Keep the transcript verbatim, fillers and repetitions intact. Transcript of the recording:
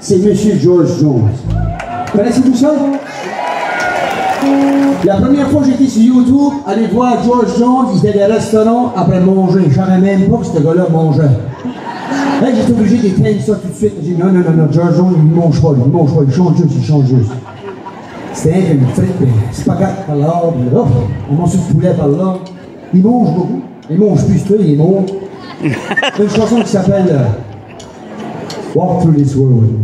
c'est monsieur George Jones. Vous connaissez tout ça? La première fois que j'étais sur YouTube, allez voir George Jones, il était dans le restaurant après manger. Je ne savais même pas que ce gars-là mangeait. Là, j'étais obligé d'éteindre ça tout de suite. J'ai dit non, non, non, non, George Jones, il ne mange pas, il ne mange pas, il change juste, il change juste. C'était une frite, mais c'est pas grave par là, puis là, on mange du poulet par là. Il mange beaucoup, il mange plus que il mange. Une chanson qui s'appelle euh, Walk Through This World.